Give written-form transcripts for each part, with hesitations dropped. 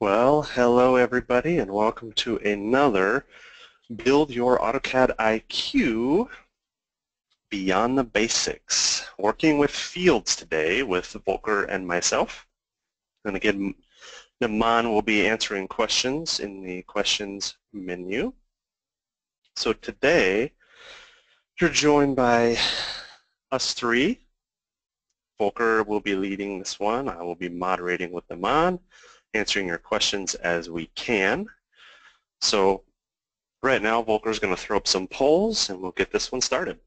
Well, hello everybody and welcome to another Build Your AutoCAD IQ Beyond the Basics. Working with fields today with Volker and myself. And again, Naman will be answering questions in the questions menu. So today, you're joined by us three. Volker will be leading this one. I will be moderating with Naman, answering your questions as we can. So right now, Volker is going to throw up some polls, and we'll get this one started.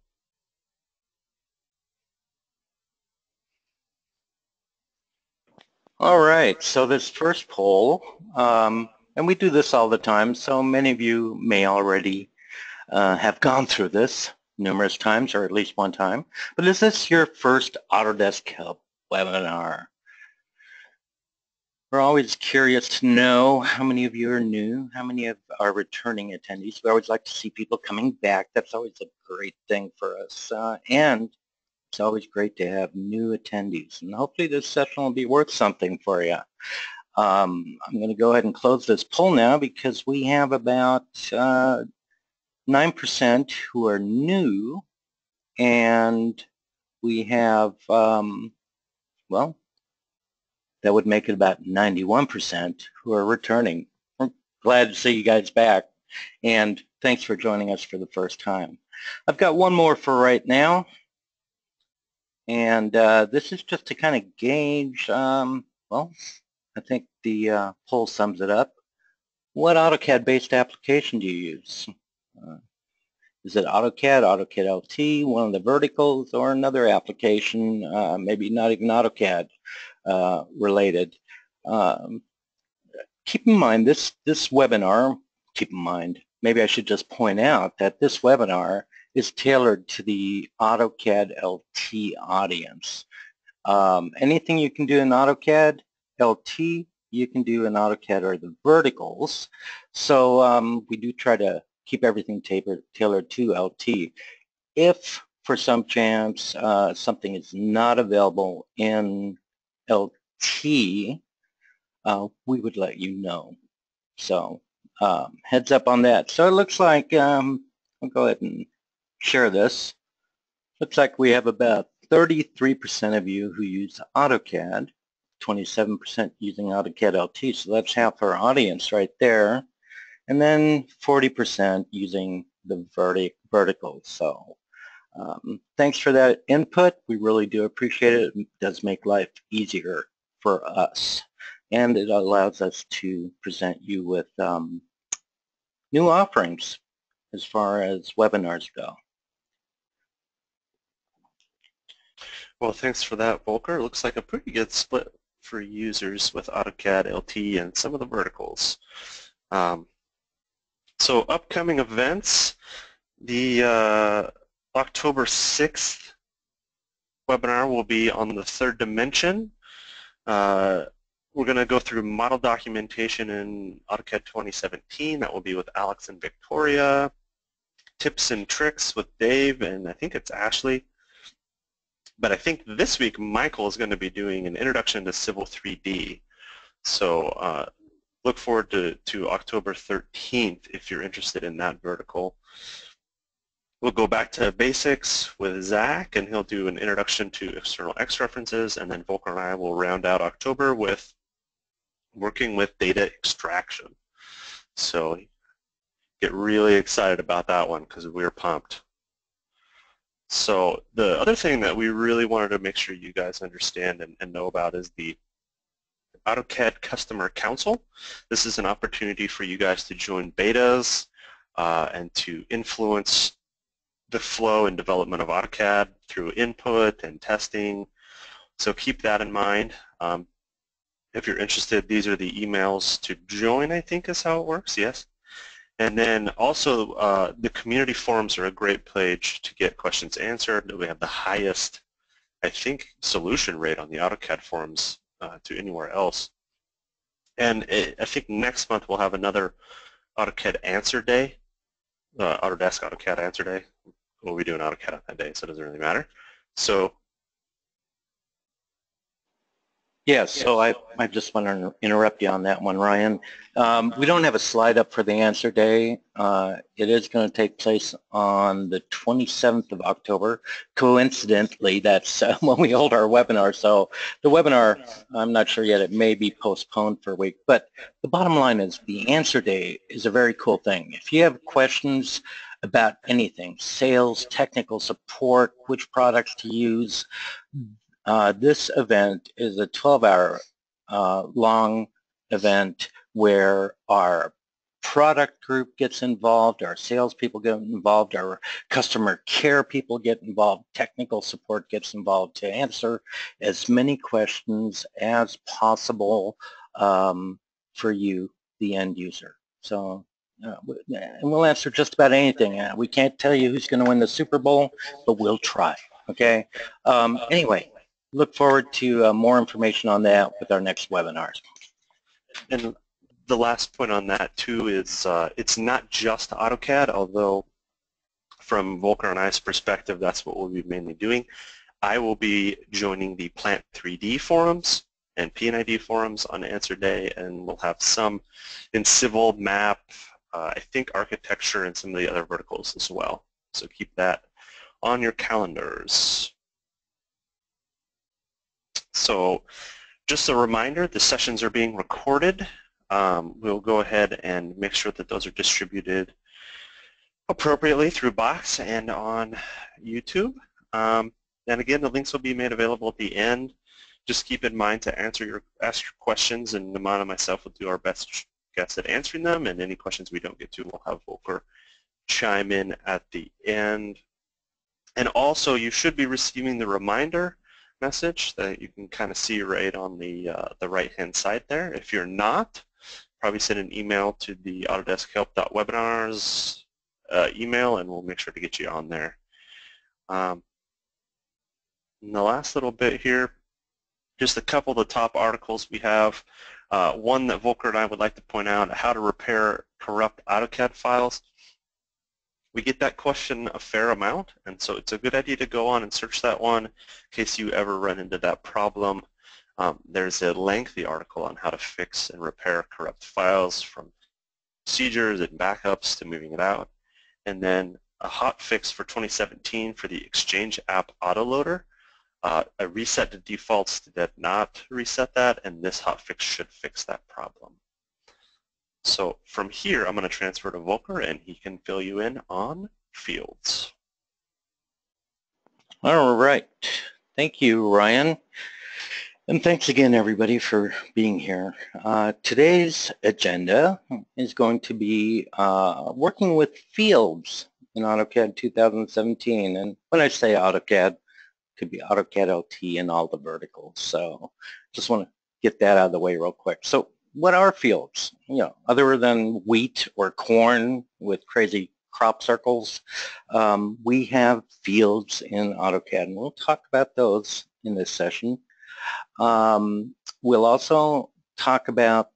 All right, so this first poll, and we do this all the time, so many of you may already have gone through this numerous times, or at least one time, but is this your first Autodesk Help webinar? We're always curious to know how many of you are new, how many of our returning attendees. We always like to see people coming back. That's always a great thing for us, and it's always great to have new attendees, and hopefully this session will be worth something for you. I'm going to go ahead and close this poll now because we have about 9% who are new, and we have, well, that would make it about 91% who are returning. We're glad to see you guys back, and thanks for joining us for the first time. I've got one more for right now. And this is just to kind of gauge, well, I think the poll sums it up. What AutoCAD-based application do you use? Is it AutoCAD, AutoCAD LT, one of the verticals, or another application, maybe not even AutoCAD related? Keep in mind, this webinar, keep in mind, maybe I should just point out that this webinar is tailored to the AutoCAD LT audience. Anything you can do in AutoCAD LT, you can do in AutoCAD or the verticals. So we do try to keep everything tailored to LT. If for some chance something is not available in LT, we would let you know. So heads up on that. So it looks like, I'll go ahead and share this. Looks like we have about 33% of you who use AutoCAD, 27% using AutoCAD LT, so that's half our audience right there, and then 40% using the vertical. So thanks for that input. We really do appreciate it. It does make life easier for us, and it allows us to present you with new offerings as far as webinars go. Well, thanks for that, Volker. Looks like a pretty good split for users with AutoCAD LT and some of the verticals. So upcoming events, the October 6th webinar will be on the third dimension. We're going to go through model documentation in AutoCAD 2017. That will be with Alex and Victoria. Tips and tricks with Dave, and I think it's Ashley. But I think this week Michael is going to be doing an introduction to Civil 3D. So look forward to October 13th if you're interested in that vertical. We'll go back to basics with Zach, and he'll do an introduction to external X references, and then Volker and I will round out October with working with data extraction. So get really excited about that one because we're pumped. So the other thing that we really wanted to make sure you guys understand and know about is the AutoCAD Customer Council. This is an opportunity for you guys to join betas and to influence the flow and development of AutoCAD through input and testing. So keep that in mind. If you're interested, these are the emails to join, I think is how it works, yes? And then also the community forums are a great page to get questions answered. We have the highest, I think, solution rate on the AutoCAD forums to anywhere else. And I think next month we'll have another AutoCAD Answer Day, Autodesk AutoCAD Answer Day. We'll be doing AutoCAD on that day, so it doesn't really matter. So Yes, so I just want to interrupt you on that one, Ryan. We don't have a slide up for the answer day. It is going to take place on the 27th of October. Coincidentally, that's when we hold our webinar. So the webinar, I'm not sure yet, it may be postponed for a week. But the bottom line is the answer day is a very cool thing. If you have questions about anything, sales, technical support, which products to use, this event is a 12-hour long event where our product group gets involved, our salespeople get involved, our customer care people get involved, technical support gets involved to answer as many questions as possible for you, the end user. So, and we'll answer just about anything. We can't tell you who's going to win the Super Bowl, but we'll try, okay? Anyway. Look forward to more information on that with our next webinars. And the last point on that too is it's not just AutoCAD, although from Volker and I's perspective, that's what we'll be mainly doing. I will be joining the Plant 3D forums and P&ID forums on Answer Day, and we'll have some in civil, map, I think architecture, and some of the other verticals as well. So keep that on your calendars. So just a reminder, the sessions are being recorded. We'll go ahead and make sure that those are distributed appropriately through Box and on YouTube. And again, the links will be made available at the end. Just keep in mind to ask your questions, and Naman and myself will do our best guess at answering them, and any questions we don't get to, we'll have Volker chime in at the end. And also, you should be receiving the reminder message that you can kind of see right on the right-hand side there. If you're not, probably send an email to the Autodesk help.webinars email, and we'll make sure to get you on there. And the last little bit here, just a couple of the top articles we have. One that Volker and I would like to point out, how to repair corrupt AutoCAD files. We get that question a fair amount, and so it's a good idea to go on and search that one in case you ever run into that problem. There's a lengthy article on how to fix and repair corrupt files, from procedures and backups to moving it out. And then a hot fix for 2017 for the Exchange app autoloader, a reset to defaults that not reset that, and this hot fix should fix that problem. So from here, I'm going to transfer to Volker, and he can fill you in on fields. All right. Thank you, Ryan. And thanks again, everybody, for being here. Today's agenda is going to be working with fields in AutoCAD 2017. And when I say AutoCAD, it could be AutoCAD LT and all the verticals. So just want to get that out of the way real quick. So what are fields? You know, other than wheat or corn with crazy crop circles, we have fields in AutoCAD, and we'll talk about those in this session. We'll also talk about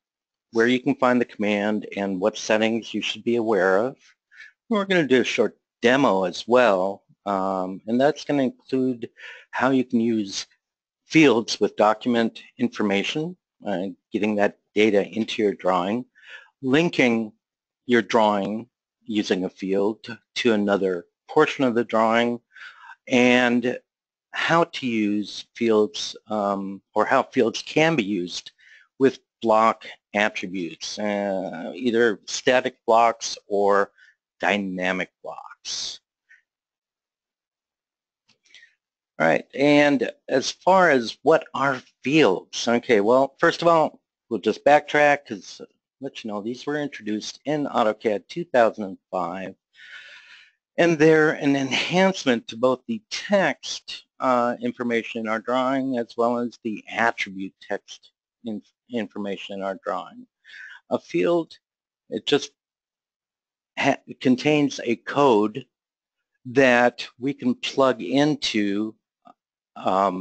where you can find the command and what settings you should be aware of. We're going to do a short demo as well, and that's going to include how you can use fields with document information, getting that data into your drawing, linking your drawing using a field to another portion of the drawing, and how to use fields or how fields can be used with block attributes, either static blocks or dynamic blocks. All right, and as far as what are fields, okay, well, first of all, we'll just backtrack because let you know these were introduced in AutoCAD 2005, and they're an enhancement to both the text information in our drawing as well as the attribute text information in our drawing. A field, it just contains a code that we can plug into I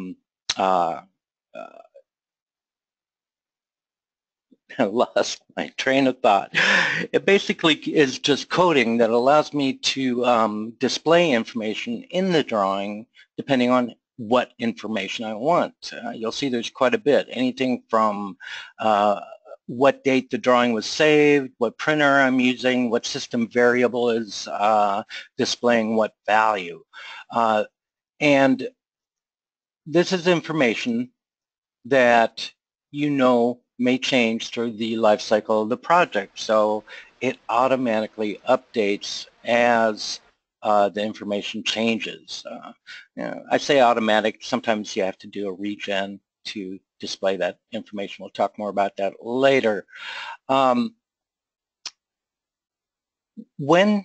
lost my train of thought. It basically is just coding that allows me to display information in the drawing depending on what information I want. You'll see there's quite a bit, anything from what date the drawing was saved, what printer I'm using, what system variable is displaying what value. And this is information that you know may change through the life cycle of the project. So it automatically updates as the information changes. You know, I say automatic, sometimes you have to do a regen to display that information. We'll talk more about that later. When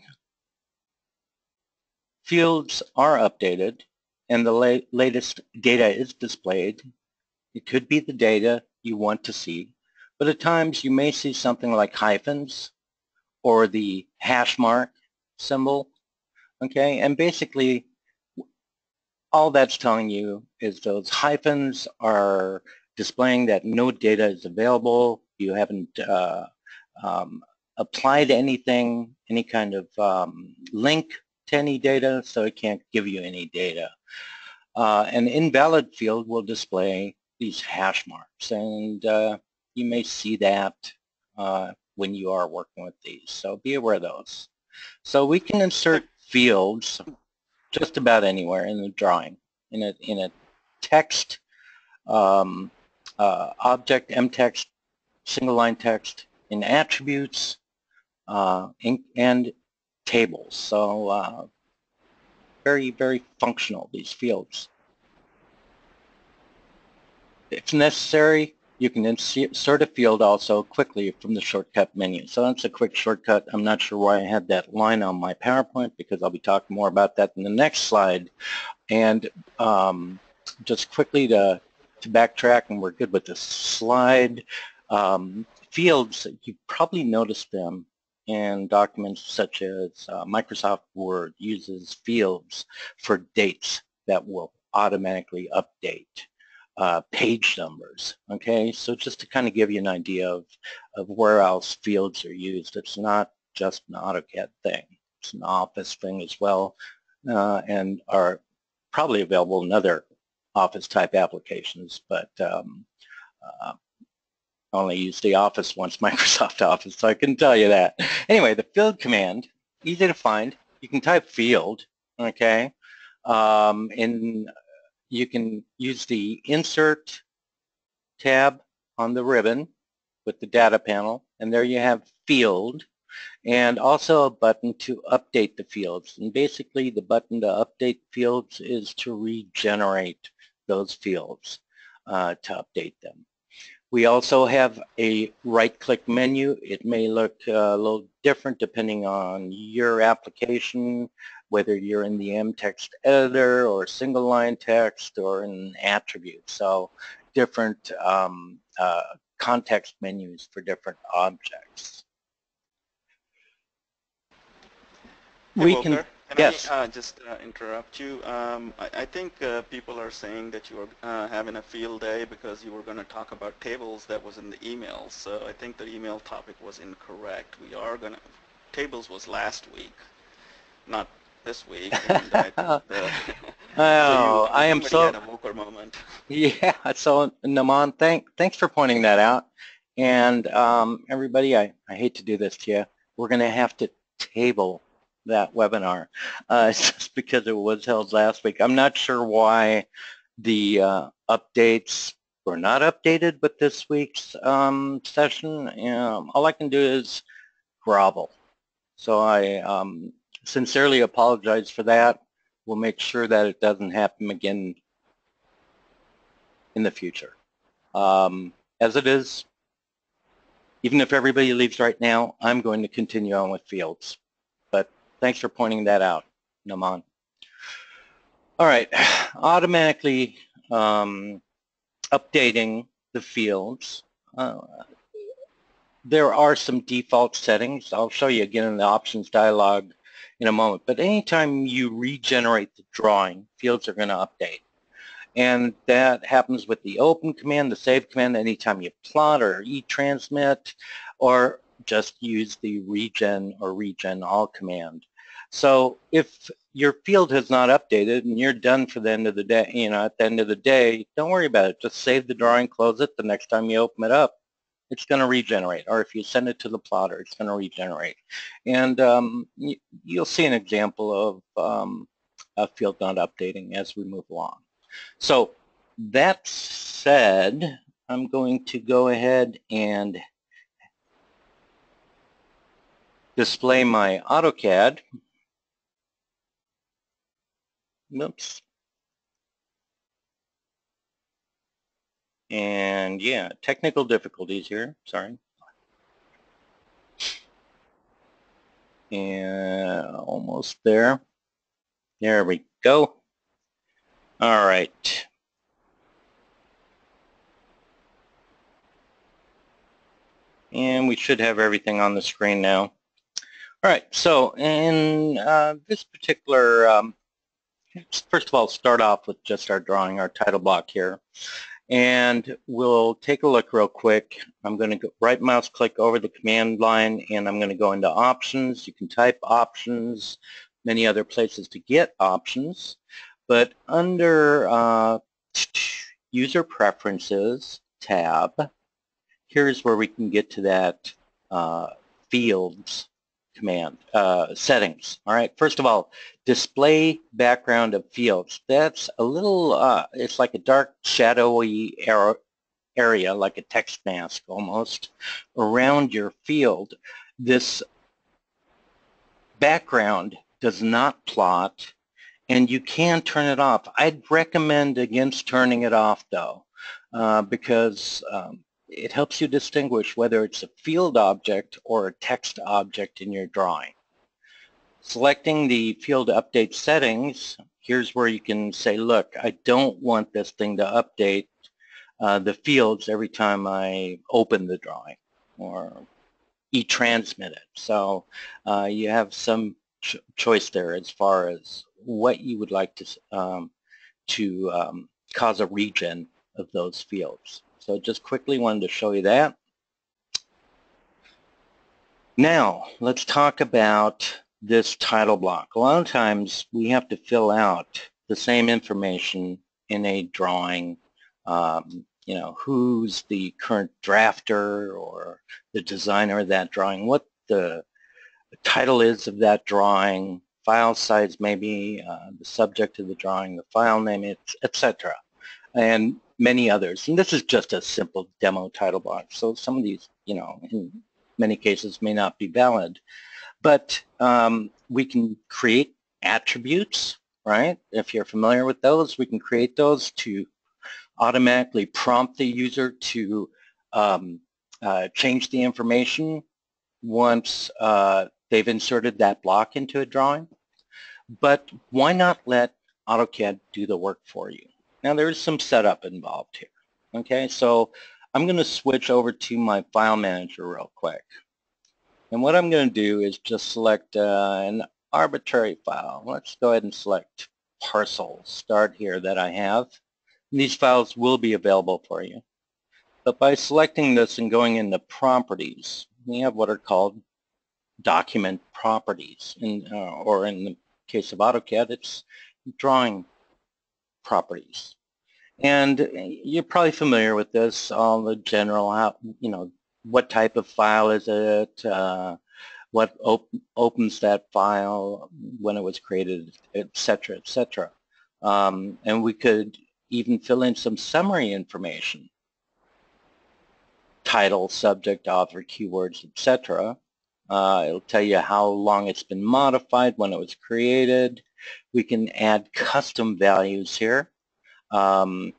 fields are updated and the latest data is displayed, it could be the data you want to see, but at times you may see something like hyphens or the hash mark symbol, okay? And basically, all that's telling you is those hyphens are displaying that no data is available, you haven't applied anything, any kind of link to any data, so it can't give you any data. An invalid field will display these hash marks, and you may see that when you are working with these, so be aware of those. So we can insert fields just about anywhere in the drawing, in a text, object, mtext, single line text, in attributes, and tables. So very, very functional, these fields. If necessary, you can insert a field also quickly from the shortcut menu. So that's a quick shortcut. I'm not sure why I had that line on my PowerPoint, because I'll be talking more about that in the next slide. And just quickly to backtrack, and we're good with this slide, fields, you probably noticed them in documents such as Microsoft Word uses fields for dates that will automatically update. Page numbers, okay? So just to kind of give you an idea of where else fields are used. It's not just an AutoCAD thing. It's an Office thing as well, and are probably available in other Office type applications, but I only used the Office once, Microsoft Office, so I can tell you that. Anyway, the field command, easy to find. You can type field, okay? You can use the Insert tab on the ribbon with the data panel, and there you have Field, and also a button to update the fields. And basically, the button to update fields is to regenerate those fields to update them. We also have a right-click menu. It may look a little different depending on your application, whether you're in the mtext editor or single line text or in attributes. So different context menus for different objects. Hey, we Volker, can yes. I just interrupt you? I think people are saying that you are having a field day because you were going to talk about tables that was in the email. So I think the email topic was incorrect. We are going to, tables was last week, not this week. And so I am so had a Volker moment. Yeah, so Naman, thanks for pointing that out. And everybody, I hate to do this to you. We're going to have to table that webinar just because it was held last week. I'm not sure why the updates were not updated with this week's session. All I can do is grovel. So I sincerely apologize for that. We'll make sure that it doesn't happen again in the future. As it is, even if everybody leaves right now, I'm going to continue on with fields. But thanks for pointing that out, Naman. All right, automatically updating the fields. There are some default settings. I'll show you again in the options dialog in a moment, but anytime you regenerate the drawing, fields are going to update. And that happens with the open command, the save command, anytime you plot or e-transmit, or just use the regen or regen all command. So if your field has not updated and you're done for the end of the day, you know, at the end of the day, don't worry about it. Just save the drawing, close it. The next time you open it up, it's going to regenerate. Or if you send it to the plotter, it's going to regenerate. And you'll see an example of a field not updating as we move along. So that said, I'm going to go ahead and display my AutoCAD. Oops. And yeah, technical difficulties here, sorry. And almost there. There we go. All right. And we should have everything on the screen now. All right, so in this particular, first of all, start off with just our drawing, our title block here. And we'll take a look real quick. I'm going to go right mouse click over the command line, and I'm going to go into options. You can type options, many other places to get options. But under user preferences tab, here's where we can get to that fields command settings. All right, first of all, display background of fields. That's a little, it's like a dark shadowy area, like a text mask almost, around your field. This background does not plot, and you can turn it off. I'd recommend against turning it off though, because it helps you distinguish whether it's a field object or a text object in your drawing. Selecting the field update settings, here's where you can say, look, I don't want this thing to update the fields every time I open the drawing or e-transmit it. So you have some choice there as far as what you would like to cause a regen of those fields. So just quickly wanted to show you that. Now, let's talk about this title block. A lot of times we have to fill out the same information in a drawing, you know, who's the current drafter or the designer of that drawing, what the title is of that drawing, file size maybe, the subject of the drawing, the file name, etc. And many others. And this is just a simple demo title block. So some of these, you know, in many cases may not be valid. But we can create attributes, right? If you're familiar with those, we can create those to automatically prompt the user to change the information once they've inserted that block into a drawing. But why not let AutoCAD do the work for you? Now there is some setup involved here. Okay, so I'm going to switch over to my file manager real quick. And what I'm going to do is just select an arbitrary file. Let's go ahead and select parcel start here that I have. And these files will be available for you. But by selecting this and going into properties, we have what are called document properties. Or in the case of AutoCAD, it's drawing properties. And you're probably familiar with this, all the general, how, you know, what type of file is it, what opens that file, when it was created, etc., etc. And we could even fill in some summary information, title, subject, author, keywords, etc. It'll tell you how long it's been modified, when it was created. We can add custom values here, something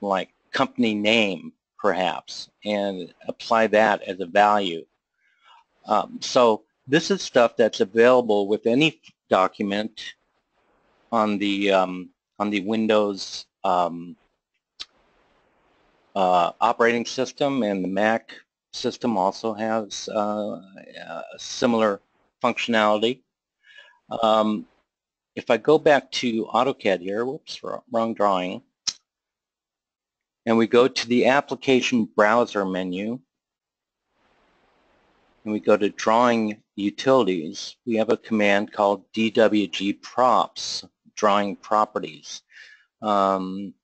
like company name, perhaps, and apply that as a value. So this is stuff that's available with any document on the Windows operating system, and the Mac system also has similar functionality. If I go back to AutoCAD here, whoops, wrong drawing, and we go to the application browser menu, and we go to drawing utilities, we have a command called DWG props, drawing properties. And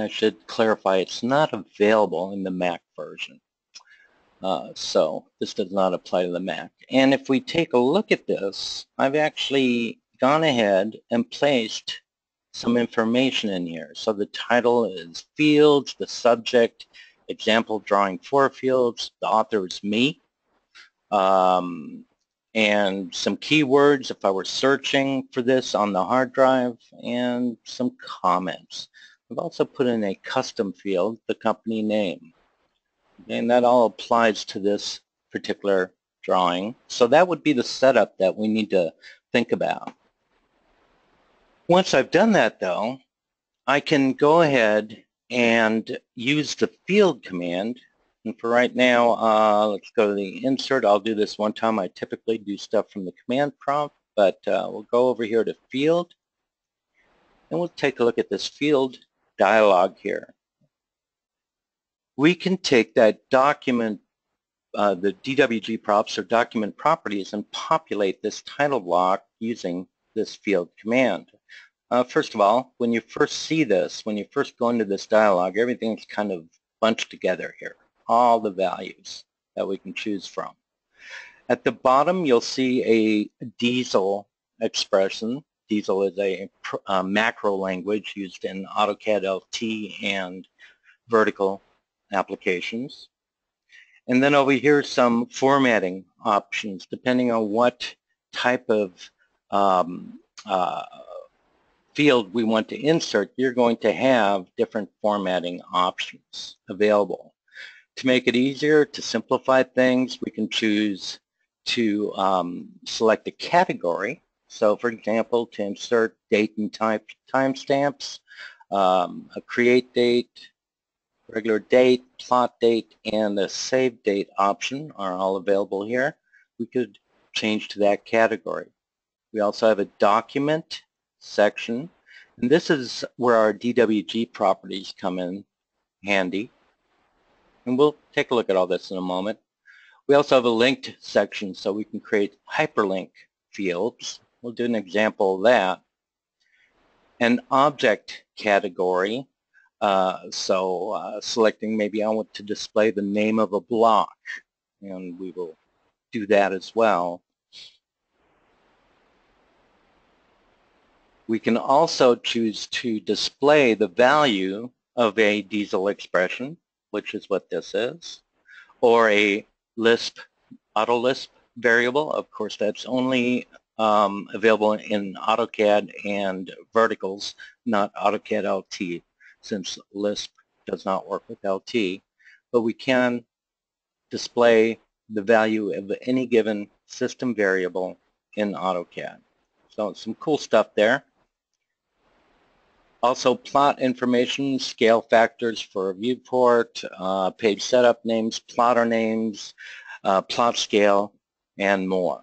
I should clarify, it's not available in the Mac version. So this does not apply to the Mac. And if we take a look at this, I've actually gone ahead and placed some information in here. So the title is fields, the subject, example drawing for fields, the author is me, and some keywords if I were searching for this on the hard drive, and some comments. I've also put in a custom field, the company name. And that all applies to this particular drawing. So that would be the setup that we need to think about. Once I've done that, though, I can go ahead and use the field command. And for right now, let's go to the insert. I'll do this one time. I typically do stuff from the command prompt, but we'll go over here to field, and we'll take a look at this field dialog here. We can take that document, the DWG props or document properties, and populate this title block using this field command. First of all, when you first see this, when you first go into this dialog, everything's kind of bunched together here, all the values that we can choose from. At the bottom, you'll see a Diesel expression. Diesel is a macro language used in AutoCAD LT and vertical applications. And then over here, some formatting options depending on what type of field we want to insert. You're going to have different formatting options available. To make it easier, to simplify things, we can choose to select a category. So for example, to insert date and type timestamps, a create date, regular date, plot date, and the save date option are all available here. We could change to that category. We also have a document section, and this is where our DWG properties come in handy. And we'll take a look at all this in a moment. We also have a linked section, so we can create hyperlink fields. We'll do an example of that. An object category. Selecting, maybe I want to display the name of a block, and we will do that as well. We can also choose to display the value of a Diesel expression, which is what this is, or a Lisp, AutoLisp variable. Of course, that's only available in AutoCAD and verticals, not AutoCAD LT, since Lisp does not work with LT, but we can display the value of any given system variable in AutoCAD. So some cool stuff there. Also plot information, scale factors for viewport, page setup names, plotter names, plot scale, and more.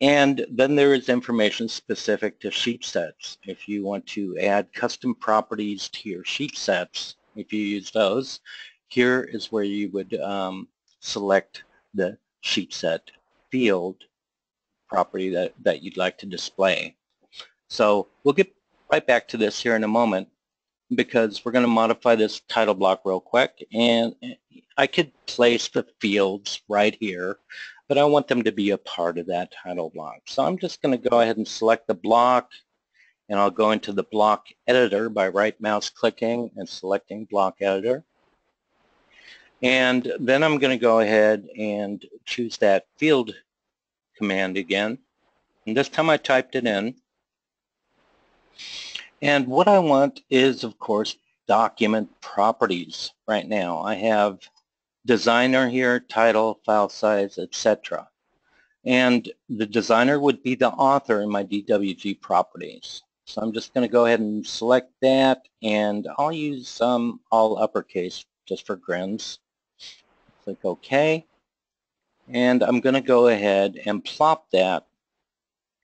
And then there is information specific to sheet sets. If you want to add custom properties to your sheet sets, if you use those, here is where you would select the sheet set field property that you'd like to display. So we'll get right back to this here in a moment, because we're going to modify this title block real quick. And I could place the fields right here, but I want them to be a part of that title block. So I'm just going to go ahead and select the block, and I'll go into the block editor by right mouse clicking and selecting block editor. And then I'm going to go ahead and choose that field command again. And this time I typed it in. And what I want is, of course, document properties right now. I have designer here, title, file size, etc. And the designer would be the author in my DWG properties. So I'm just going to go ahead and select that, and I'll use all uppercase just for grins. Click OK. And I'm going to go ahead and plop that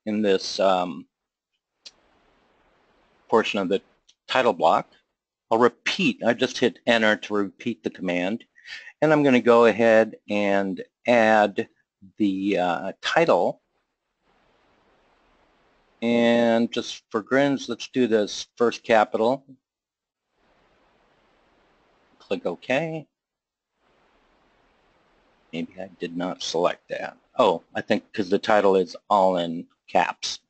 in this portion of the title block. I'll repeat. I just hit enter to repeat the command. And I'm going to go ahead and add the title. And just for grins, let's do this first capital. Click OK. Maybe I did not select that. Oh, I think because the title is all in caps.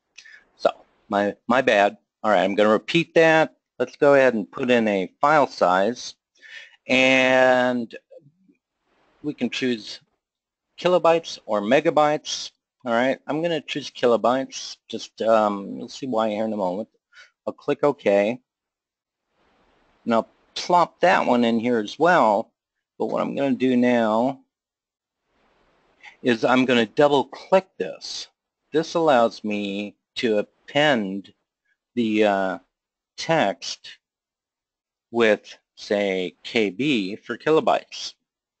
So my bad. All right, I'm going to repeat that. Let's go ahead and put in a file size. And we can choose kilobytes or megabytes. All right, I'm going to choose kilobytes. Just you'll see why here in a moment. I'll click OK. Now plop that one in here as well. But what I'm going to do now is I'm going to double click this. This allows me to append the text with, say, KB for kilobytes.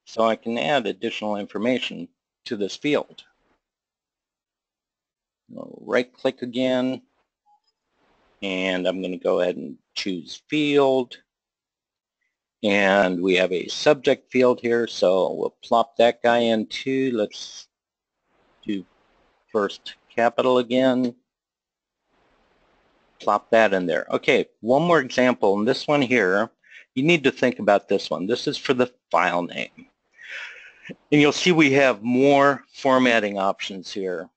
So I can add additional information to this field. I'll right click again, and I'm going to go ahead and choose field. And we have a subject field here, so we'll plop that guy in too. Let's do first capital again. Plop that in there. Okay, one more example, and this one here, you need to think about this one. This is for the file name. And you'll see we have more formatting options here.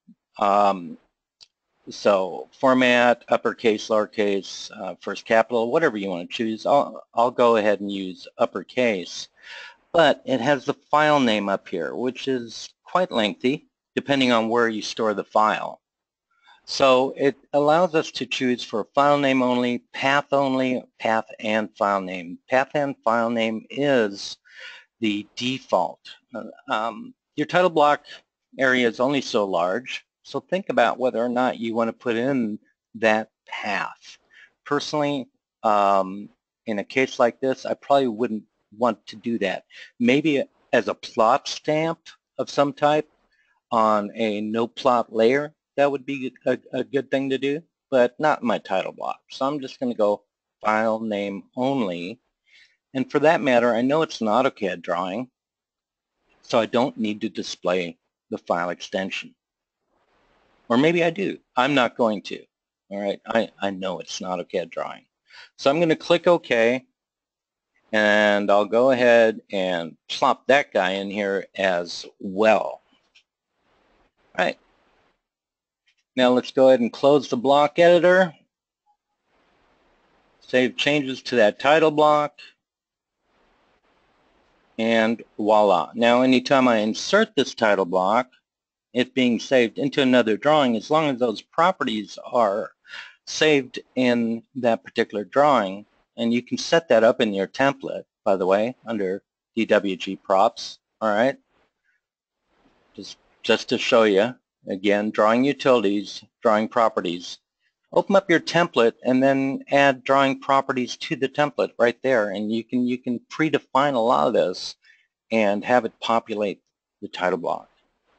So format, uppercase, lowercase, first capital, whatever you want to choose. I'll go ahead and use uppercase. But it has the file name up here, which is quite lengthy, depending on where you store the file. So it allows us to choose for file name only, path and file name. Path and file name is the default. Your title block area is only so large. So think about whether or not you want to put in that path. Personally, in a case like this, I probably wouldn't want to do that. Maybe as a plot stamp of some type on a no plot layer, that would be a good thing to do, but not my title block. So I'm just going to go file name only. And for that matter, I know it's an AutoCAD drawing, so I don't need to display the file extension. Or maybe I do. I'm not going to. All right. I know it's an AutoCAD drawing. So I'm going to click OK. And I'll go ahead and plop that guy in here as well. All right. Now let's go ahead and close the block editor. Save changes to that title block. And voila. Now anytime I insert this title block, it's being saved into another drawing. As long as those properties are saved in that particular drawing, and you can set that up in your template, by the way, under DWG props. All right, just to show you again, drawing utilities, drawing properties. Open up your template and then add drawing properties to the template right there, and you can predefine a lot of this and have it populate the title block.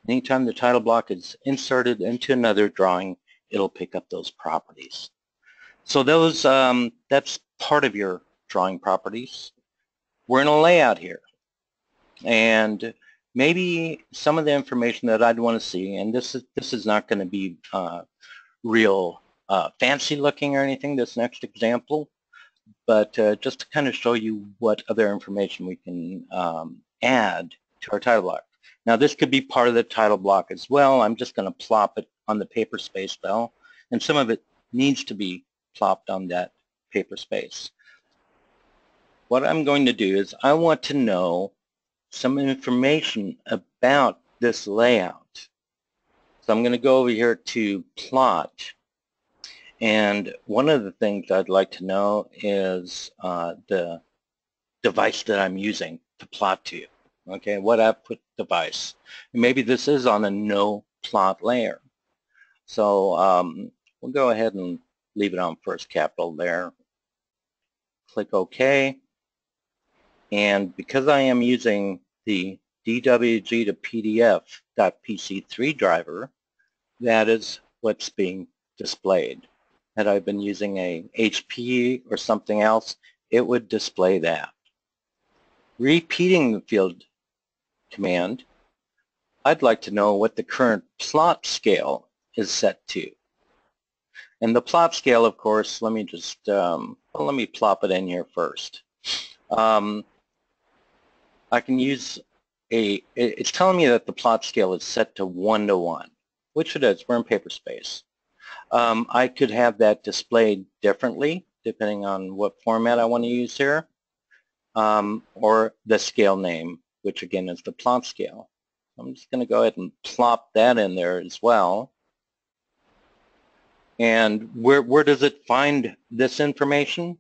Anytime the title block is inserted into another drawing, it'll pick up those properties. So those that's part of your drawing properties. We're in a layout here. And maybe some of the information that I'd want to see, and this is not going to be real fancy looking or anything, this next example, but just to kind of show you what other information we can add to our title block. Now this could be part of the title block as well. I'm just going to plop it on the paper space bell, and some of it needs to be plopped on that paper space. What I'm going to do is I want to know some information about this layout. So I'm going to go over here to plot, and one of the things I'd like to know is the device that I'm using to plot to. Okay, what output device? Maybe this is on a no plot layer. So we'll go ahead and leave it on first capital there. Click OK. And because I am using the DWG to PDF.PC3 driver, that is what's being displayed. Had I been using a HP or something else, it would display that. Repeating the field command, I'd like to know what the current plot scale is set to. And the plot scale, of course, let me just, well, let me plop it in here first. I can use a, it's telling me that the plot scale is set to 1:1, which it is, we're in paper space. I could have that displayed differently depending on what format I want to use here, or the scale name, which again is the plot scale. I'm just going to go ahead and plop that in there as well. And where does it find this information?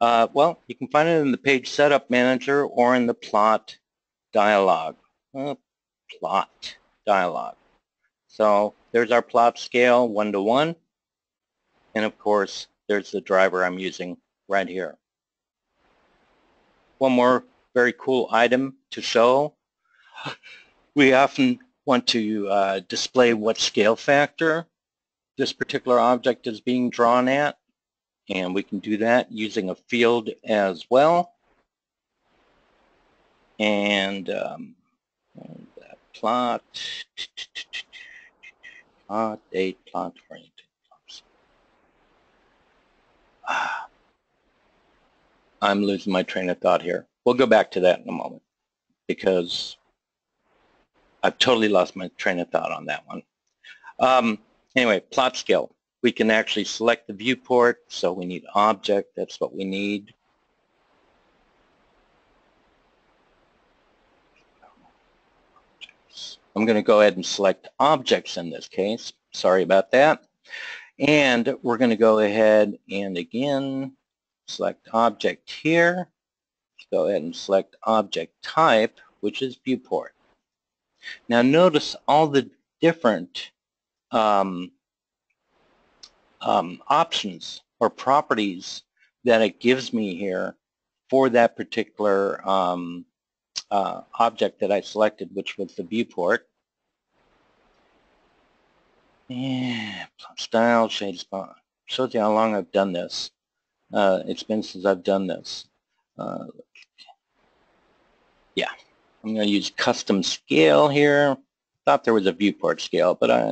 Well, you can find it in the Page Setup Manager or in the Plot Dialog. Plot Dialog. So there's our plot scale, 1:1. And of course, there's the driver I'm using right here. One more very cool item to show. We often want to display what scale factor this particular object is being drawn at, and we can do that using a field as well. And that plot, plot date, plot oriented. I'm losing my train of thought here. We'll go back to that in a moment because I've totally lost my train of thought on that one. Anyway, plot scale. We can actually select the viewport, so we need object, that's what we need. I'm going to go ahead and select objects in this case, sorry about that. And we're going to go ahead and again select object here. Let's go ahead and select object type, which is viewport. Now notice all the different options or properties that it gives me here for that particular object that I selected, which was the viewport. Yeah, style, shade, spot. Shows you how long I've done this. It's been since I've done this. Yeah, I'm going to use custom scale here. Thought there was a viewport scale, but I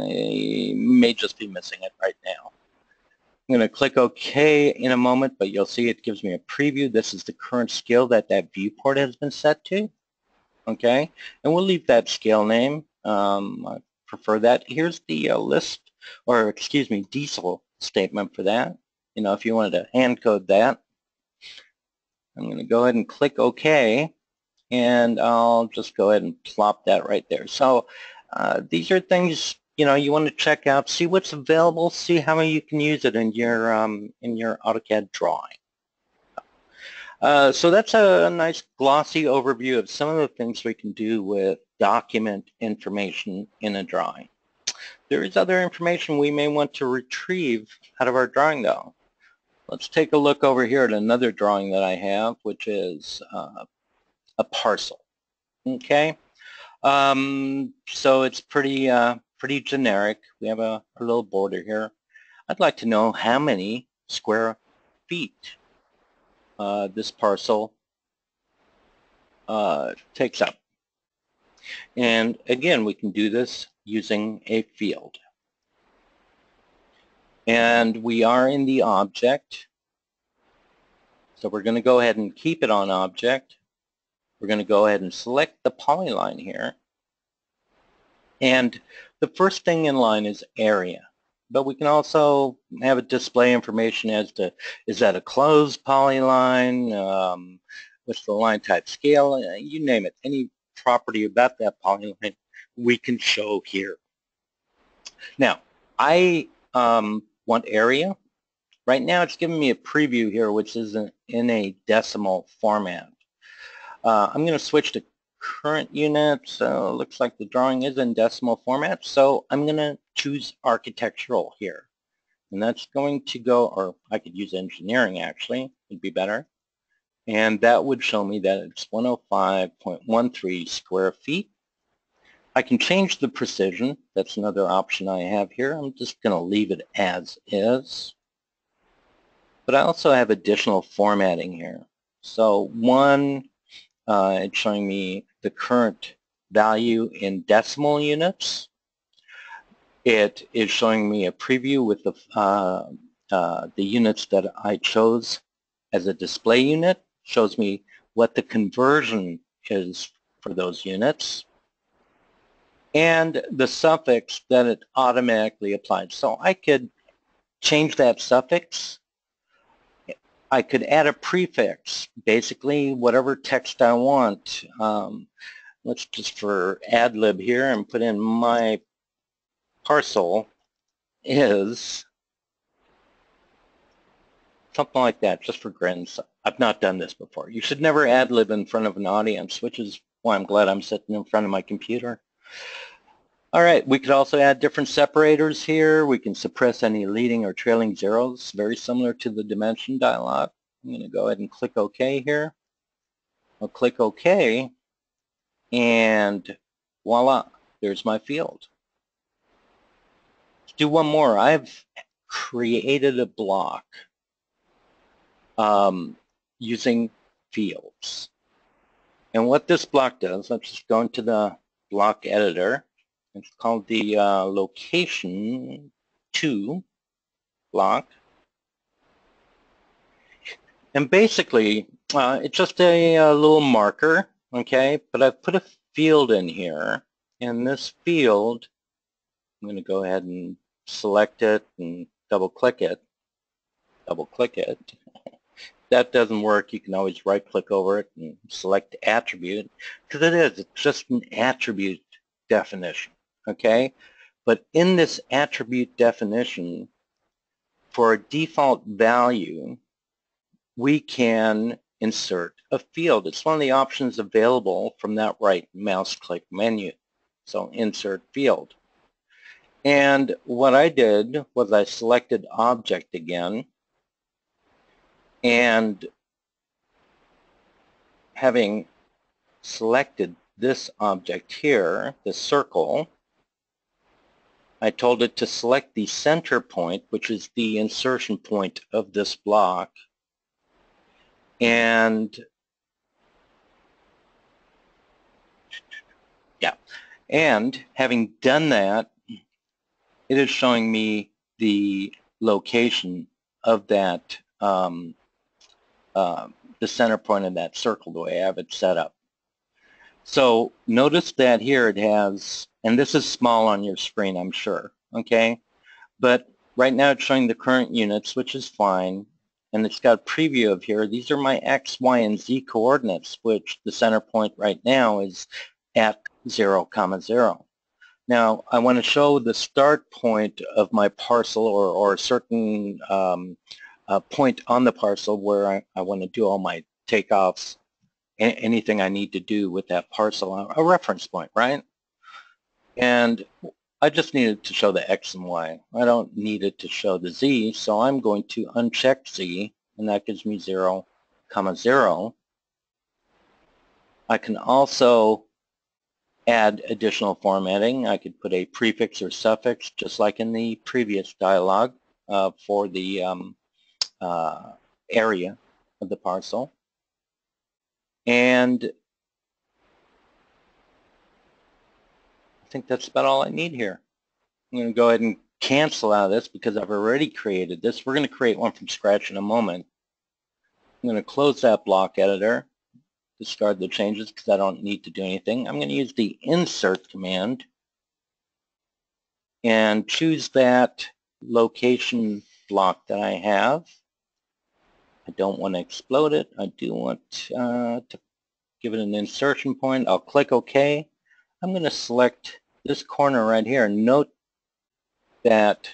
may just be missing it right now. I'm going to click OK in a moment, but you'll see it gives me a preview. This is the current scale that that viewport has been set to. Okay, and we'll leave that scale name. I prefer that. Here's the diesel statement for that. You know, if you wanted to hand code that. I'm going to go ahead and click OK, and I'll just go ahead and plop that right there. So these are things, you know, you want to check out, see what's available, see how you can use it in your AutoCAD drawing. So that's a nice glossy overview of some of the things we can do with document information in a drawing. There is other information we may want to retrieve out of our drawing though. Let's take a look over here at another drawing that I have, which is a parcel. Okay, so it's pretty generic. We have a little border here. I'd like to know how many square feet this parcel takes up. And again, we can do this using a field. And we are in the object. So we're going to go ahead and keep it on object. We're going to go ahead and select the polyline here. And the first thing in line is area, but we can also have it display information as to, is that a closed polyline, what's the line type, scale, you name it. Any property about that polyline we can show here. Now, I want area. Right now it's giving me a preview here, which is in a decimal format. I'm going to switch to current unit, so it looks like the drawing is in decimal format, so I'm going to choose architectural here. And that's going to go, or I could use engineering actually, would be better. And that would show me that it's 105.13 square feet. I can change the precision, that's another option I have here. I'm just going to leave it as is. But I also have additional formatting here. So one, it's showing me the current value in decimal units. It is showing me a preview with the units that I chose as a display unit. Shows me what the conversion is for those units, and the suffix that it automatically applied. So I could change that suffix. I could add a prefix, basically whatever text I want. Let's just for ad lib here and put in my parcel is something like that, just for grins. I've not done this before. You should never ad lib in front of an audience, which is why I'm glad I'm sitting in front of my computer. All right, we could also add different separators here. We can suppress any leading or trailing zeros, very similar to the dimension dialog. I'm going to go ahead and click OK here. I'll click OK, and voila, there's my field. Let's do one more. I've created a block using fields. And what this block does, let's just go into the block editor. It's called the location 2 block. And basically, it's just a little marker, okay? But I've put a field in here. And this field, I'm going to go ahead and select it and double-click it. Double-click it. If that doesn't work, you can always right-click over it and select attribute. Because it's just an attribute definition. Okay, but in this attribute definition, for a default value, we can insert a field. It's one of the options available from that right mouse click menu. So insert field. And what I did was I selected object again, and having selected this object here, this circle, I told it to select the center point, which is the insertion point of this block, and yeah, and having done that, it is showing me the location of that, the center point of that circle, the way I have it set up. So notice that here it has, and this is small on your screen, I'm sure, okay? But right now it's showing the current units, which is fine, and it's got a preview of here. These are my X, Y, and Z coordinates, which the center point right now is at 0, 0. Now I want to show the start point of my parcel, or a certain point on the parcel where I want to do all my takeoffs, anything I need to do with that parcel, a reference point, right? And I just needed to show the X and Y. I don't need it to show the Z, so I'm going to uncheck Z, and that gives me 0, 0. I can also add additional formatting. I could put a prefix or suffix, just like in the previous dialog for the area of the parcel. And I think that's about all I need here. I'm going to go ahead and cancel out of this because I've already created this. We're going to create one from scratch in a moment. I'm going to close that block editor, discard the changes because I don't need to do anything. I'm going to use the insert command and choose that location block that I have. I don't want to explode it. I do want to give it an insertion point. I'll click OK. I'm going to select this corner right here. Note that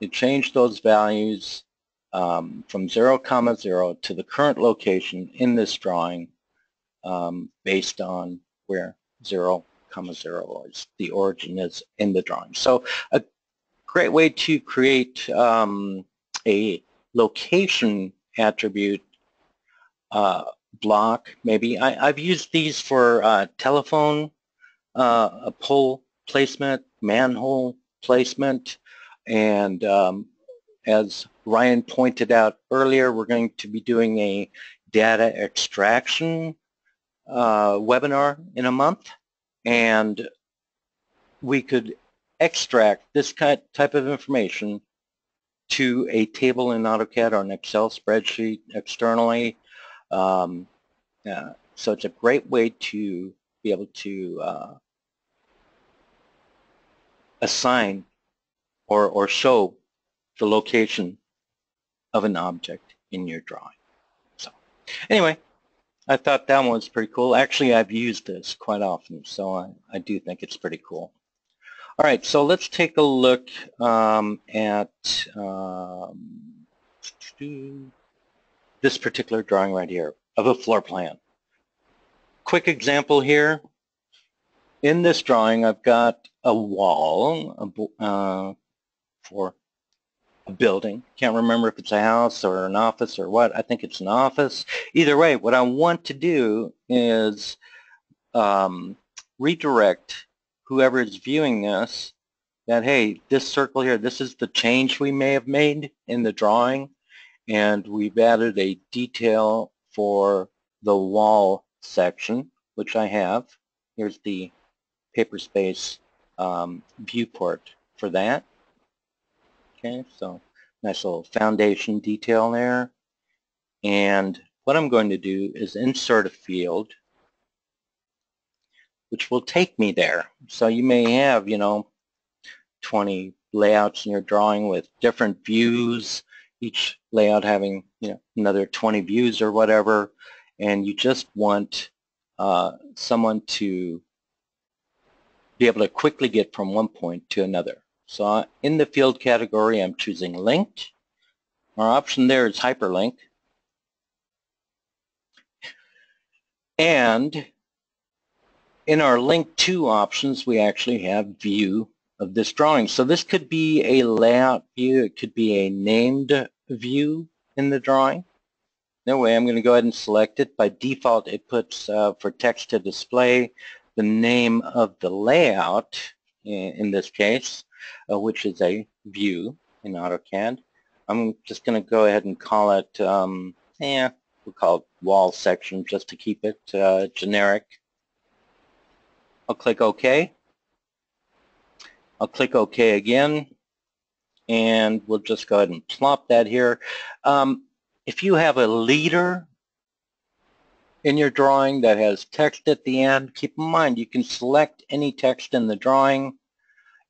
it changed those values from 0, 0 to the current location in this drawing based on where 0, 0 is. The origin is in the drawing. So a great way to create a location attribute block, maybe. I've used these for telephone, a pole placement, manhole placement, and as Ryan pointed out earlier, we're going to be doing a data extraction webinar in a month, and we could extract this type of information to a table in AutoCAD or an Excel spreadsheet externally. So it's a great way to be able to assign or show the location of an object in your drawing. So anyway, I thought that one was pretty cool. Actually, I've used this quite often, so I do think it's pretty cool. All right, so let's take a look at this particular drawing right here of a floor plan. Quick example here. In this drawing, I've got a wall for a building. Can't remember if it's a house or an office or what. I think it's an office. Either way, what I want to do is redirect whoever is viewing this that, hey, this circle here, this is the change we may have made in the drawing, and we've added a detail for the wall section, which I have. Here's the paper space viewport for that. Okay, so nice little foundation detail there. And what I'm going to do is insert a field which will take me there. So you may have, you know, 20 layouts in your drawing with different views, each layout having, you know, another 20 views or whatever, and you just want someone to be able to quickly get from one point to another. So in the field category, I'm choosing linked. Our option there is hyperlink. And in our link to options, we actually have view of this drawing. So this could be a layout view. It could be a named view in the drawing. No way, I'm going to go ahead and select it. By default, it puts for text to display the name of the layout in this case, which is a view in AutoCAD. I'm just going to go ahead and call it, we'll call it wall section just to keep it generic. I'll click OK. I'll click OK again, and we'll just go ahead and plop that here. If you have a leader in your drawing that has text at the end, keep in mind you can select any text in the drawing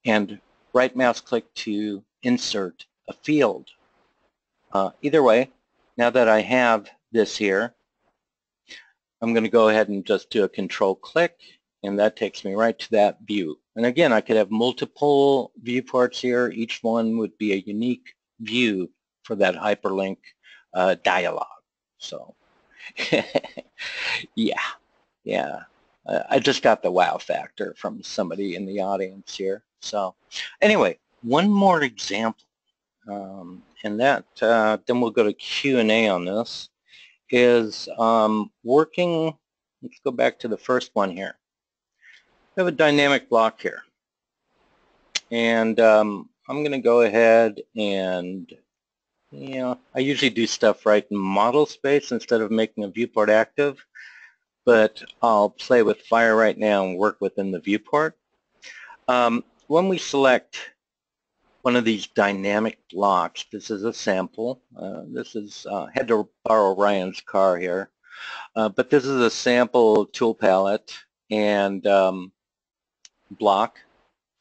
and right mouse click to insert a field. Either way, now that I have this here, I'm going to go ahead and just do a control click, and that takes me right to that view. And again, I could have multiple viewports here. Each one would be a unique view for that hyperlink dialogue. So, yeah. I just got the wow factor from somebody in the audience here. So, anyway, one more example, and that then we'll go to Q&A on this, is working. Let's go back to the first one here. We have a dynamic block here, and I'm going to go ahead and, you know, I usually do stuff right in model space instead of making a viewport active, but I'll play with fire right now and work within the viewport. When we select one of these dynamic blocks, this is a sample. This is, had to borrow Ryan's car here, but this is a sample tool palette and block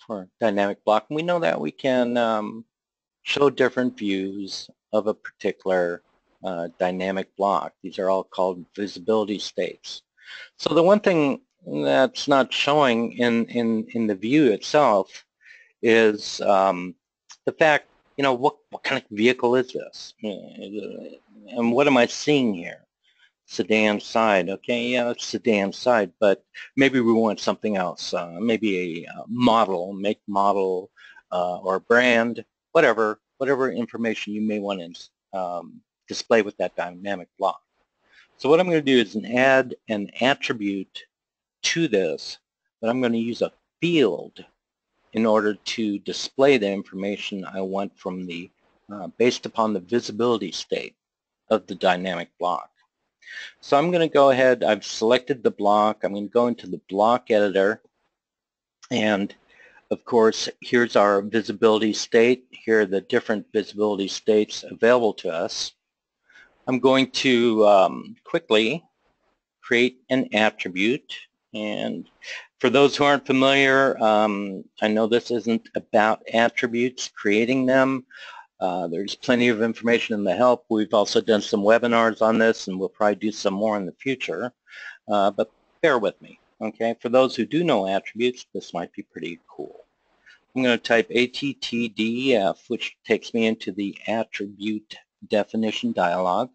for dynamic block. And we know that we can show different views of a particular dynamic block. These are all called visibility states. So the one thing that's not showing in the view itself is the fact, you know, what kind of vehicle is this? And what am I seeing here? Sedan side. Okay, yeah, it's sedan side, but maybe we want something else. Maybe a model, make model, or brand, whatever information you may want to display with that dynamic block. So what I'm going to do is add an attribute to this, but I'm going to use a field in order to display the information I want from the based upon the visibility state of the dynamic block. So I'm going to go ahead, I've selected the block, I'm going to go into the block editor, And of course, here's our visibility state. Here are the different visibility states available to us. I'm going to quickly create an attribute. And for those who aren't familiar, I know this isn't about attributes, creating them. There's plenty of information in the help. We've also done some webinars on this, and we'll probably do some more in the future. But bear with me, okay? For those who do know attributes, this might be pretty cool. I'm going to type ATTDEF, which takes me into the attribute definition dialog.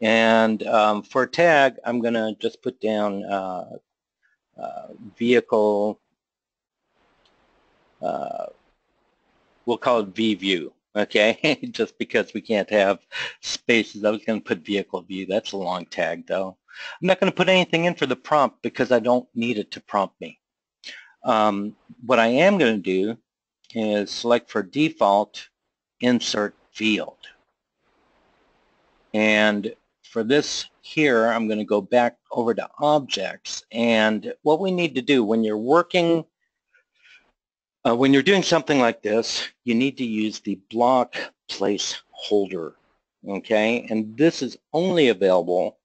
And for tag, I'm going to just put down vehicle, we'll call it VView, okay? Just because we can't have spaces. I was going to put vehicle view. That's a long tag, though. I'm not going to put anything in for the prompt because I don't need it to prompt me. What I am going to do is select for default, insert field. And for this here, I'm going to go back over to objects. And what we need to do when you're working, when you're doing something like this, you need to use the block placeholder, okay? And this is only available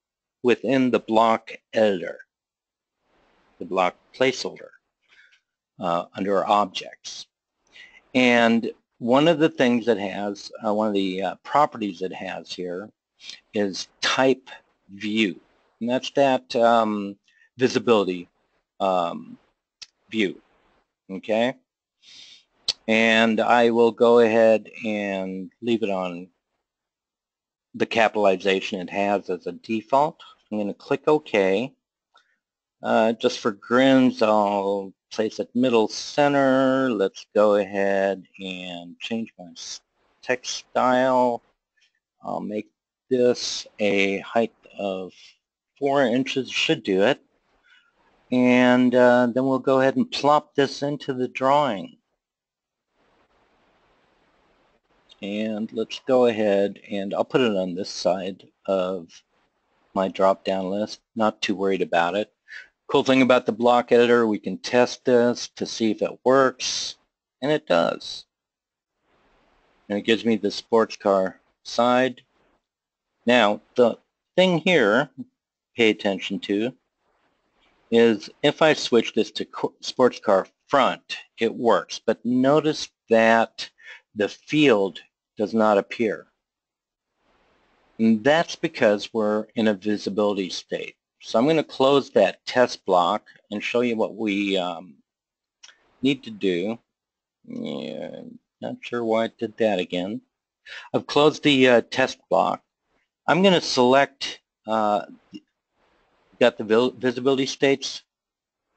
within the block editor, the block placeholder under objects. And one of the things it has, one of the properties it has here is type view, and that's that visibility view, okay? And I will go ahead and leave it on the capitalization it has as a default. I'm going to click OK. Just for grins, I'll place it middle center. Let's go ahead and change my text style. I'll make this a height of 4 inches, should do it. And then we'll go ahead and plop this into the drawing. And let's go ahead and I'll put it on this side of my drop-down list. Not too worried about it. Cool thing about the block editor, we can test this to see if it works, and it does. And it gives me the sports car side. Now, the thing here, pay attention to, is if I switch this to sports car front, it works. But notice that the field does not appear. And that's because we're in a visibility state. So I'm going to close that test block and show you what we need to do. Yeah, not sure why it did that again. I've closed the test block. I'm going to select, got the visibility states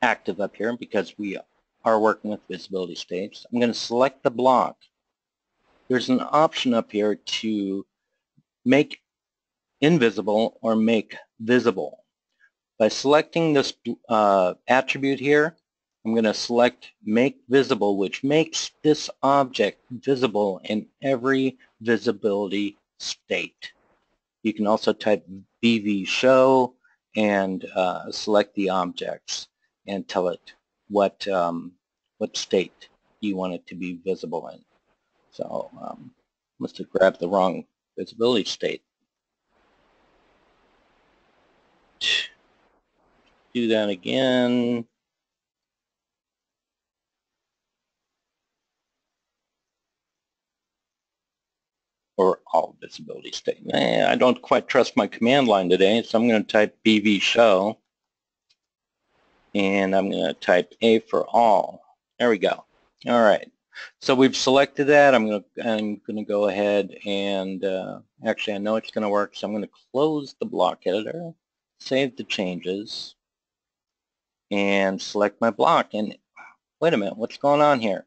active up here because we are working with visibility states. I'm going to select the block. There's an option up here to make invisible or make visible. By selecting this attribute here, I'm going to select make visible, which makes this object visible in every visibility state. You can also type BV show and select the objects and tell it what state you want it to be visible in. So must have grabbed the wrong visibility state. Do that again. Or all visibility state. I don't quite trust my command line today, so I'm going to type BV show. And I'm going to type A for all. There we go. All right. So we've selected that. I'm going to go ahead and actually I know it's going to work, so I'm going to close the block editor, save the changes, and select my block. And wait a minute, what's going on here?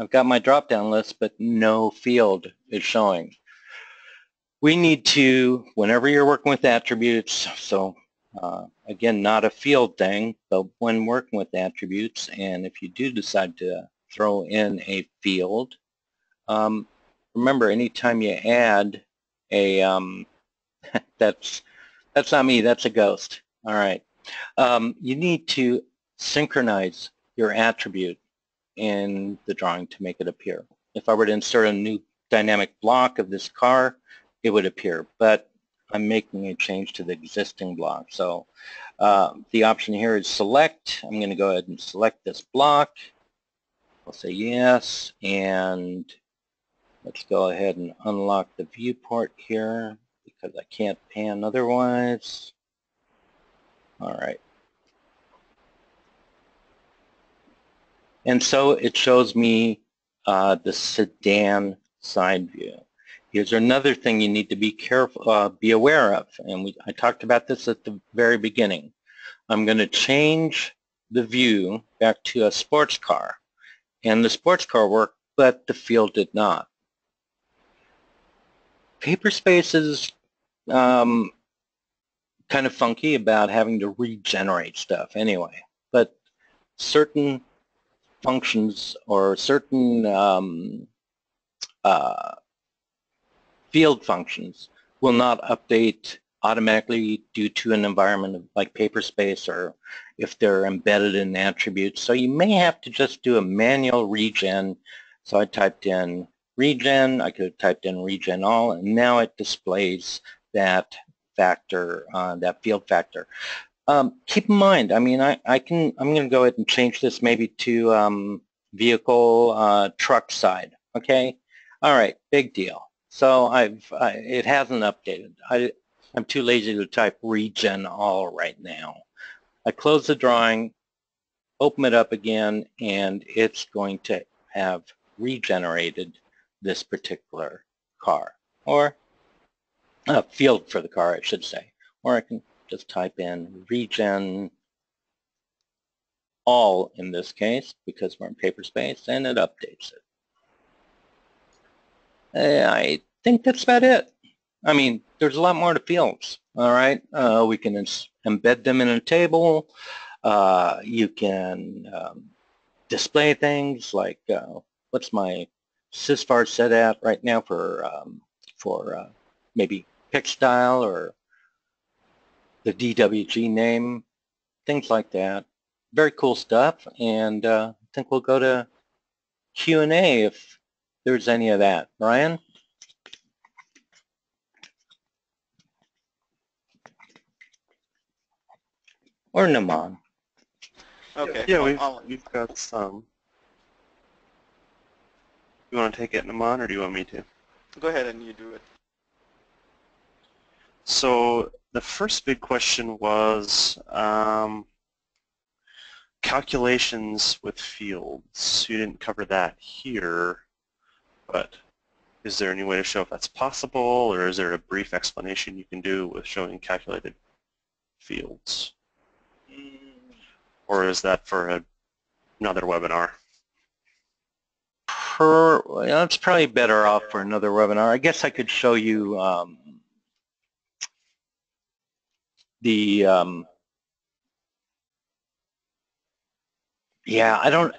I've got my drop-down list, but no field is showing. We need to, whenever you're working with attributes, so again, not a field thing, but when working with attributes, and if you do decide to throw in a field. Remember, anytime you add a, that's not me, that's a ghost. All right. You need to synchronize your attribute in the drawing to make it appear. If I were to insert a new dynamic block of this car, it would appear, but I'm making a change to the existing block. So the option here is select. I'm going to go ahead and select this block. I'll say yes, and let's go ahead and unlock the viewport here because I can't pan otherwise. All right. And so it shows me the sedan side view. Here's another thing you need to be careful, be aware of, and I talked about this at the very beginning. I'm going to change the view back to a sports car, and the sports car worked, but the field did not. Paper space is kind of funky about having to regenerate stuff anyway, but certain functions or certain field functions will not update automatically due to an environment of, like paper space, or if they're embedded in attributes. So you may have to just do a manual regen. So I typed in regen, I could have typed in regen all, and now it displays that factor, that field factor. Keep in mind, I mean, I'm going to go ahead and change this maybe to vehicle truck side, okay? All right, big deal. So it hasn't updated. I'm too lazy to type regen all right now. I close the drawing, open it up again, and it's going to have regenerated this particular car, or a field for the car, I should say. Or I can just type in regen all in this case, because we're in paper space, and it updates it. I think that's about it. I mean, there's a lot more to fields, all right? We can embed them in a table. You can display things like, what's my sysvar set at right now for maybe pick style or the DWG name, things like that. Very cool stuff, and I think we'll go to Q&A if there's any of that. Ryan? Or Naman. Okay. Yeah, we've got some. You want to take it, Naman, or do you want me to? Go ahead and you do it. So the first big question was calculations with fields. You didn't cover that here, but is there any way to show if that's possible, or is there a brief explanation you can do with showing calculated fields? Or is that for another webinar? That's probably better off for another webinar. I guess I could show you yeah, I don't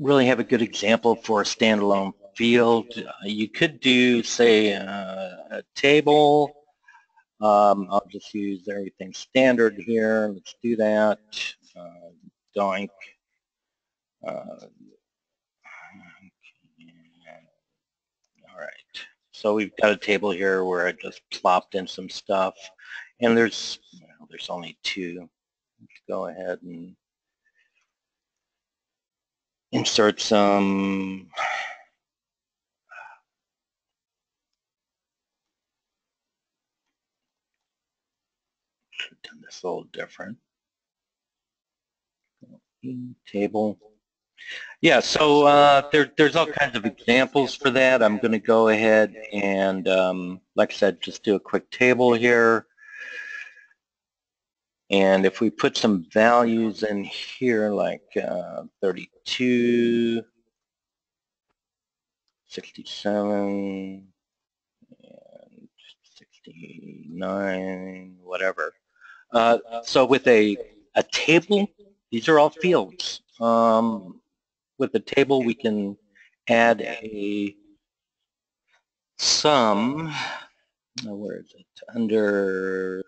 really have a good example for a standalone field. You could do, say, a table. I'll just use everything standard here. Let's do that. Doink. All right. So we've got a table here where I just plopped in some stuff, and there's only two. Let's go ahead and insert some. This a little different table. Yeah, so there's all kinds of examples for that. I'm going to go ahead and, like I said, just do a quick table here. And if we put some values in here, like 32, 67, and 69, whatever. So with a table, these are all fields. With a table, we can add a sum. Where is it? Under.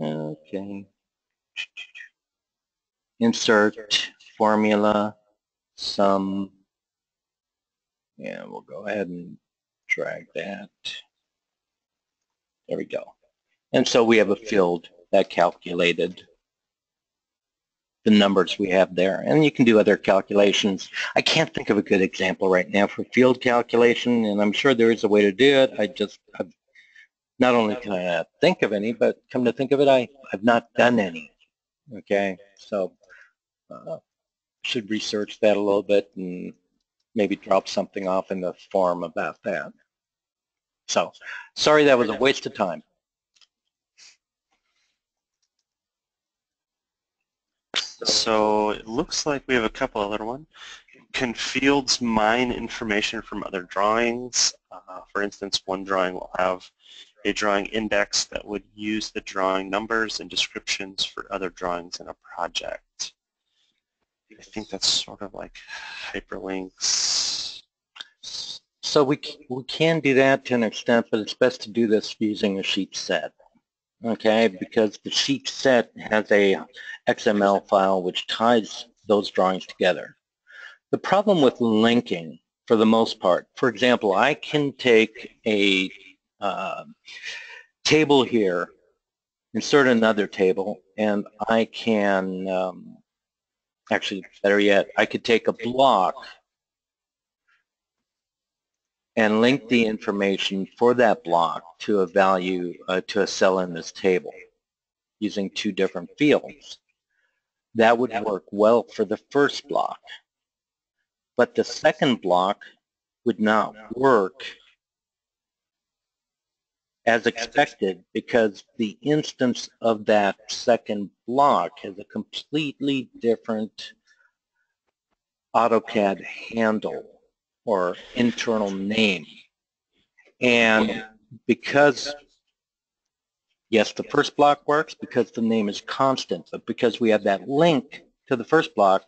Okay. insert, formula, sum. Yeah, we'll go ahead and drag that. There we go. And so we have a field that calculated the numbers we have there. And you can do other calculations. I can't think of a good example right now for field calculation, and I'm sure there is a way to do it. I've not only can I not think of any, but come to think of it, I've not done any. Okay, so should research that a little bit and maybe drop something off in the forum about that. So, sorry that was a waste of time. So it looks like we have a couple other ones. Can fields mine information from other drawings? For instance, one drawing will have a drawing index that would use the drawing numbers and descriptions for other drawings in a project. I think that's sort of like hyperlinks. So we can do that to an extent, but it's best to do this using a sheet set. Okay, because the sheet set has a XML file which ties those drawings together. The problem with linking, for the most part, for example, I can take a table here, insert another table, and I can, actually better yet, I could take a block and link the information for that block to a value, to a cell in this table using two different fields. That would work well for the first block, but the second block would not work as expected because the instance of that second block has a completely different AutoCAD handle or internal name. And because, yes, the first block works because the name is constant, but because we have that link to the first block,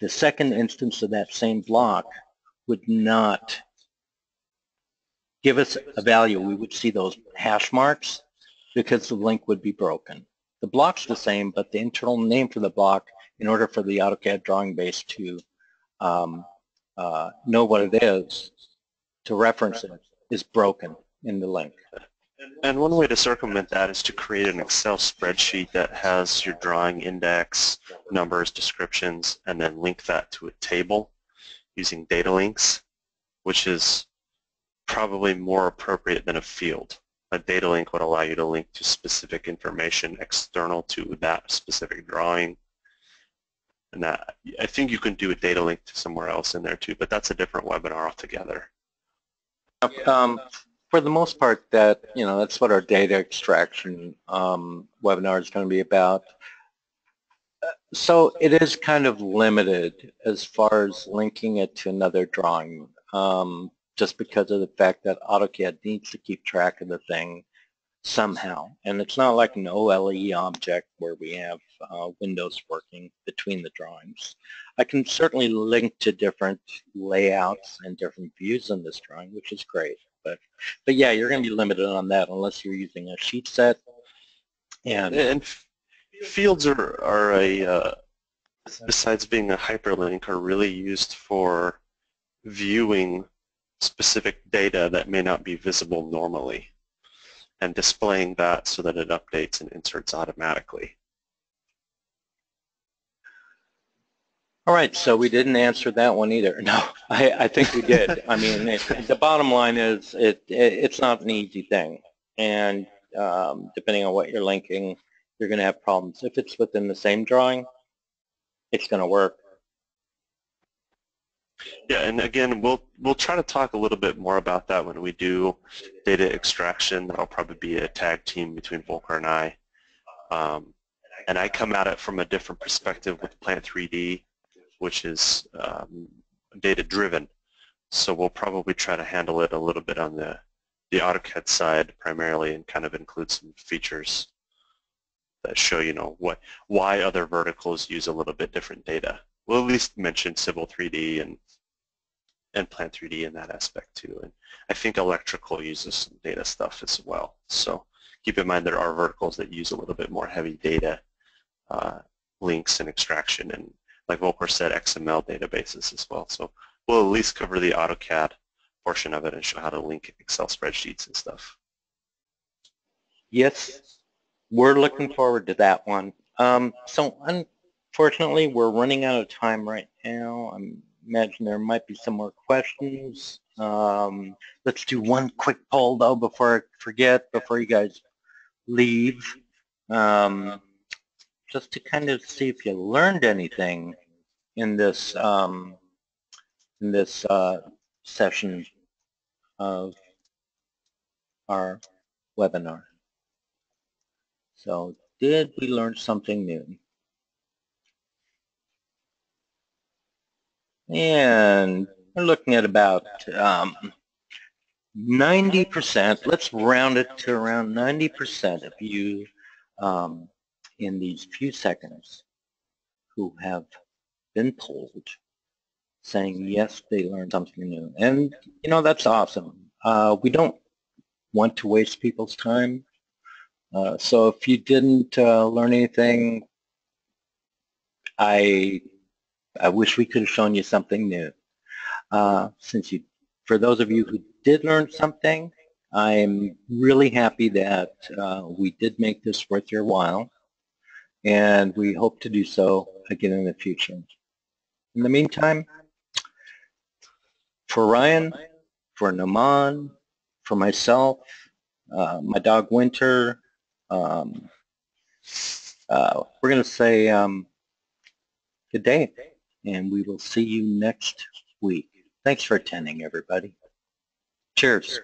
the second instance of that same block would not give us a value. We would see those hash marks because the link would be broken. The block's the same, but the internal name for the block, in order for the AutoCAD drawing base to know what it is, to reference it, is broken in the link. And one way to circumvent that is to create an Excel spreadsheet that has your drawing index, numbers, descriptions, and then link that to a table using data links, which is probably more appropriate than a field. A data link would allow you to link to specific information external to that specific drawing. And that, I think you can do a data link to somewhere else in there too, but that's a different webinar altogether. For the most part, that, you know, that's what our data extraction webinar is going to be about. So it is kind of limited as far as linking it to another drawing, just because of the fact that AutoCAD needs to keep track of the thing somehow. And it's not like an OLE object where we have windows working between the drawings. I can certainly link to different layouts and different views in this drawing, which is great. But yeah, you're going to be limited on that unless you're using a sheet set. And fields are a, besides being a hyperlink, are really used for viewing specific data that may not be visible normally, and displaying that so that it updates and inserts automatically. All right, so we didn't answer that one either. No, I think we did. I mean, the bottom line is it's not an easy thing, and depending on what you're linking, you're going to have problems. If it's within the same drawing, it's going to work. Yeah, and again, we'll try to talk a little bit more about that when we do data extraction. That'll probably be a tag team between Volker and I. And I come at it from a different perspective with Plant 3D, which is data-driven. So we'll probably try to handle it a little bit on the AutoCAD side primarily, and kind of include some features that show, you know, why other verticals use a little bit different data. We'll at least mention Civil 3D and Plant 3D in that aspect too. And I think electrical uses some data stuff as well. So keep in mind there are verticals that use a little bit more heavy data links and extraction, and like Volker said, XML databases as well. So we'll at least cover the AutoCAD portion of it and show how to link Excel spreadsheets and stuff. Yes, we're looking forward to that one. So unfortunately, we're running out of time right now. I imagine there might be some more questions. Let's do one quick poll though before I forget, before you guys leave, just to kind of see if you learned anything in this session of our webinar. So did we learn something new? And we're looking at about 90%, let's round it to around 90% of you in these few seconds who have been polled saying yes, they learned something new. And you know, that's awesome. We don't want to waste people's time. So if you didn't learn anything, I wish we could have shown you something new. Since you, for those of you who did learn something, I'm really happy that we did make this worth your while, and we hope to do so again in the future. In the meantime, for Ryan, for Naman, for myself, my dog Winter, we're going to say good day, and we will see you next week. Thanks for attending, everybody. Cheers.